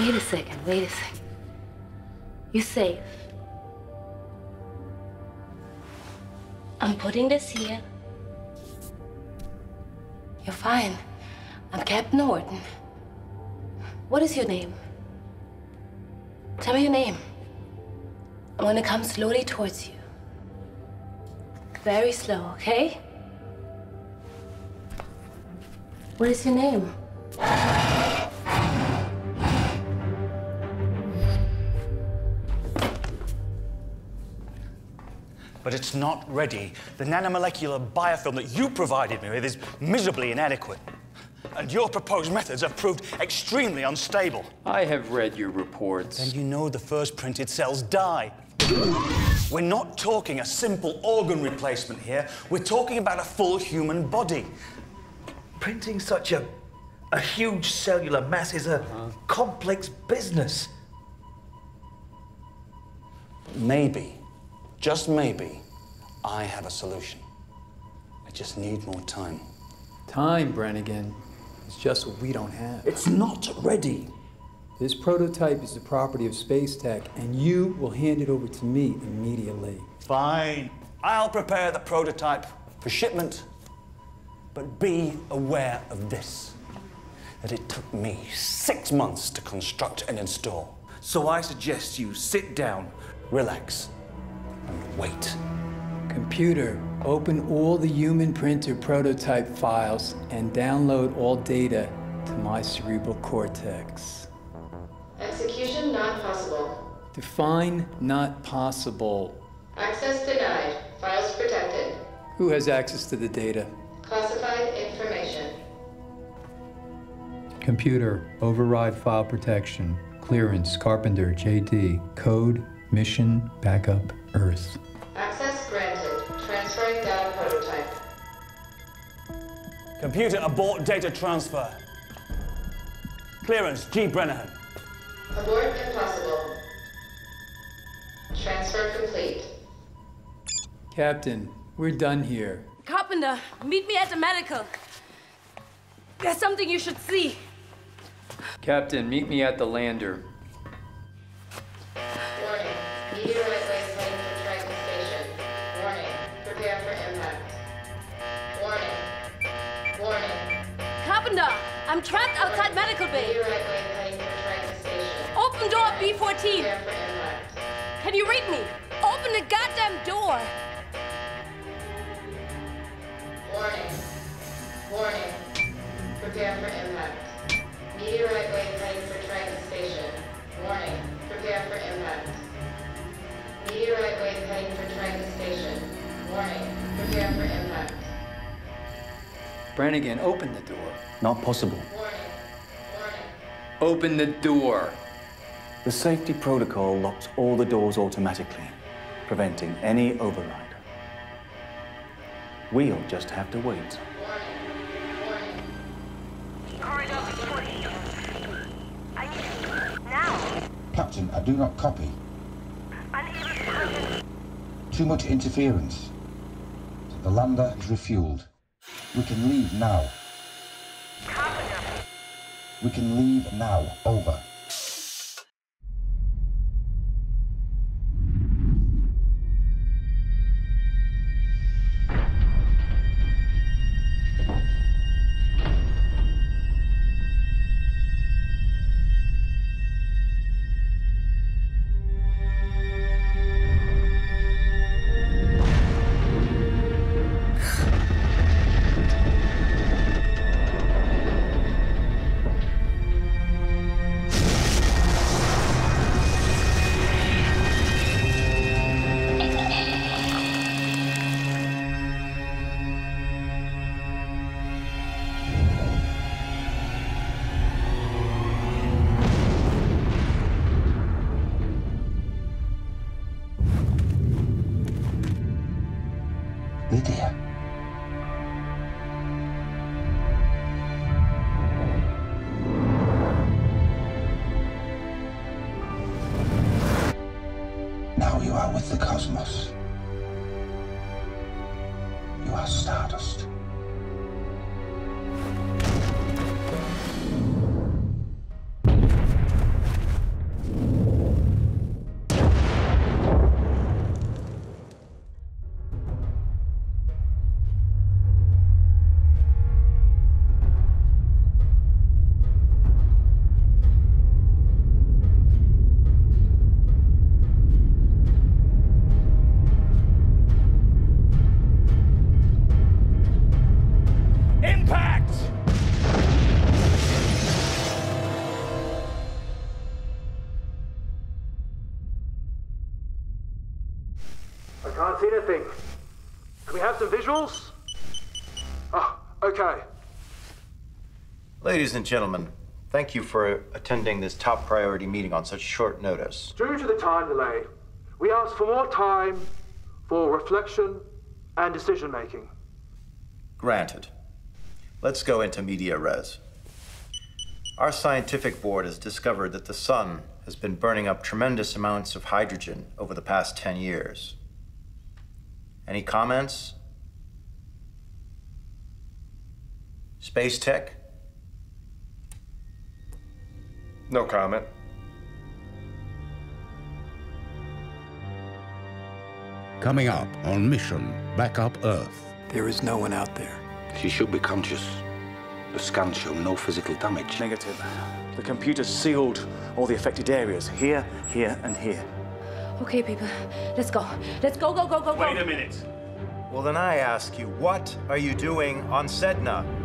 Wait a second. You're safe. I'm putting this here. You're fine. I'm Captain Horton. What is your name? Tell me your name. I'm gonna come slowly towards you. Very slow, okay? What is your name? But it's not ready. The nanomolecular biofilm that you provided me with is miserably inadequate. And your proposed methods have proved extremely unstable. I have read your reports. Then you know the first printed cells die. We're not talking a simple organ replacement here. We're talking about a full human body. Printing such a huge cellular mass is a complex business. Maybe. Just maybe, I have a solution. I just need more time. Time, Brannigan, is just what we don't have. It's not ready. This prototype is the property of Space Tech, and you will hand it over to me immediately. Fine. I'll prepare the prototype for shipment, but be aware of this, that it took me 6 months to construct and install. So I suggest you sit down, relax, and wait. Computer, open all the human printer prototype files and download all data to my cerebral cortex. Execution not possible. Define not possible. Access denied. Files protected. Who has access to the data? Classified information. Computer, override file protection. Clearance, Carpenter, JD. Code, Mission Backup Earth. Access granted. Transferring data prototype. Computer, abort data transfer. Clearance, G. Brennahan. Abort impossible. Transfer complete. Captain, we're done here. Carpenter, meet me at the medical. There's something you should see. Captain, meet me at the lander. I'm trapped outside medical bay. Open door B14. Can you read me? Open the goddamn door. Warning. Warning. Prepare for impact. Meteorite wave heading for Triton Station. Warning. Prepare for impact. Meteorite wave heading for Triton Station. Warning. Prepare for impact. Brannigan, open the door. Not possible. Warning. Warning. Open the door. The safety protocol locks all the doors automatically, preventing any override. We'll just have to wait. Warning. Warning. Corridor reporting. I need now. Captain, I do not copy. Unable. Too much interference. The lander is refueled. We can leave now. We can leave now. Over. Lydia. Now you are with the cosmos. You are stardust. I can't see anything. Can we have some visuals? Ah, okay. Ladies and gentlemen, thank you for attending this top priority meeting on such short notice. Due to the time delay, we ask for more time for reflection and decision making. Granted. Let's go into media res. Our scientific board has discovered that the sun has been burning up tremendous amounts of hydrogen over the past 10 years. Any comments? Space Tech? No comment. Coming up on Mission Backup Earth. There is no one out there. She should be conscious. The scans show no physical damage. Negative. The computer sealed all the affected areas. Here, here, and here. Okay, people. Let's go. Let's go, go, go, go, go. Wait a minute. Well, then I ask you, what are you doing on Sedna?